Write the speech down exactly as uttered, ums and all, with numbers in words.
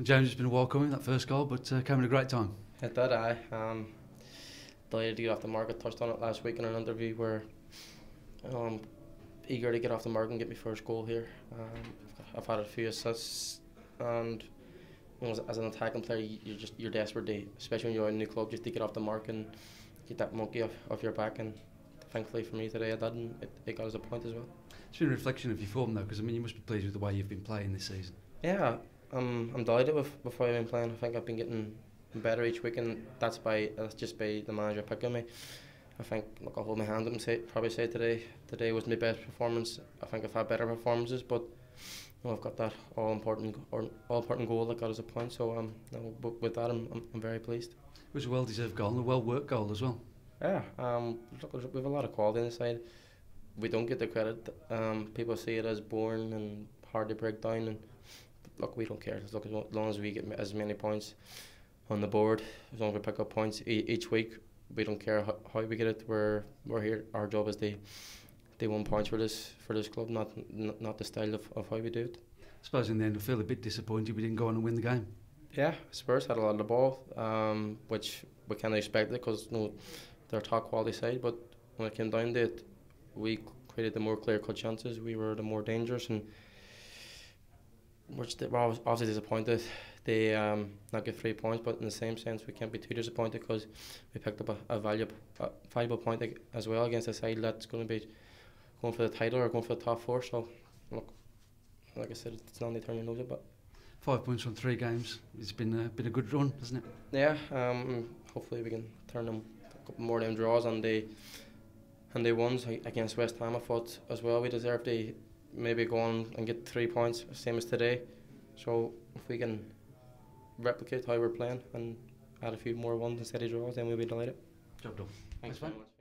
James has been a walk on that first goal, but uh, came at a great time. It did, aye. Um, delighted to get off the mark. I touched on it last week in an interview where um, eager to get off the mark and get my first goal here. Um, I've had a few assists, and you know, as an attacking player, you're just you're desperate, to, especially when you're in a new club, just to get off the mark and get that monkey off, off your back. And thankfully for me today, I did, and it, it got us a point as well. It's been a reflection of your form though, because I mean, you must be pleased with the way you've been playing this season. Yeah, um, I'm delighted with, with how I've been playing. I think I've been getting better each week, and that's by that's just by the manager picking me. I think, look, I'll hold my hand up and say, probably say today today was my best performance. I think I've had better performances, but you know, I've got that all important or all important goal that got us a point. So um, no, but with that, I'm, I'm I'm very pleased. It was a well deserved goal and a well worked goal as well. Yeah, um, look, we have a lot of quality on the side. We don't get the credit. Um, people see it as boring and hard to break down, and look, we don't care. Look, as long as we get as many points on the board, as long as we pick up points e each week, we don't care how, how we get it. We're we're here. Our job is to to win points for this for this club, not not the style of, of how we do it. I suppose in the end, I feel a bit disappointed we didn't go on and win the game. Yeah, Spurs had a lot of the ball, um, which we kind of expected because you know, they're top quality side, but when it came down to it, we created the more clear-cut chances. We were the more dangerous, and which they were obviously disappointed. They um, not get three points, but in the same sense, we can't be too disappointed because we picked up a, a valuable, a valuable point as well against a side that's going to be going for the title or going for the top four. So, look, like I said, it's not only turning over, but five points from three games. It's been a been a good run, hasn't it? Yeah. Um. Hopefully, we can turn them a couple more of them draws and they and they won against West Ham. I thought as well we deserved to maybe go on and get three points, same as today. So if we can replicate how we're playing and add a few more ones and steady draws, then we'll be delighted. Job done. Thanks very much.